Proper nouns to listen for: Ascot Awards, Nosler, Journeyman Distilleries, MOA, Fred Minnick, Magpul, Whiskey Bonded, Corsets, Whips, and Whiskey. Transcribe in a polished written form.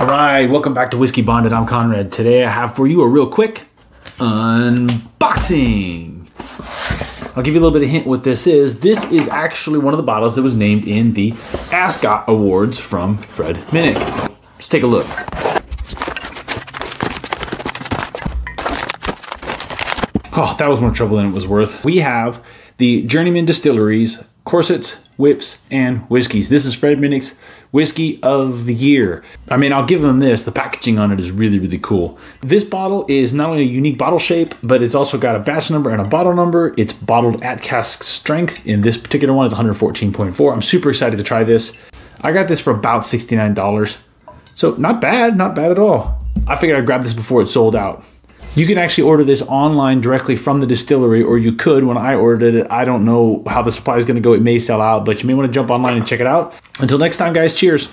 All right, welcome back to Whiskey Bonded. I'm Conrad. Today I have for you a real quick unboxing. I'll give you a little bit of hint what this is. This is actually one of the bottles that was named in the Ascot Awards from Fred Minnick. Let's take a look. Oh, that was more trouble than it was worth. We have the Journeyman Distilleries, Corsets, Whips, and Whiskeys. This is Fred Minnick's Whiskey of the Year. I mean, I'll give him this. The packaging on it is really, really cool. This bottle is not only a unique bottle shape, but it's also got a batch number and a bottle number. It's bottled at cask strength. In this particular one, it's 114.4. I'm super excited to try this. I got this for about $69. So not bad at all. I figured I'd grab this before it sold out. You can actually order this online directly from the distillery, or you could. When I ordered it, I don't know how the supply is going to go. It may sell out, but you may want to jump online and check it out. Until next time, guys, cheers.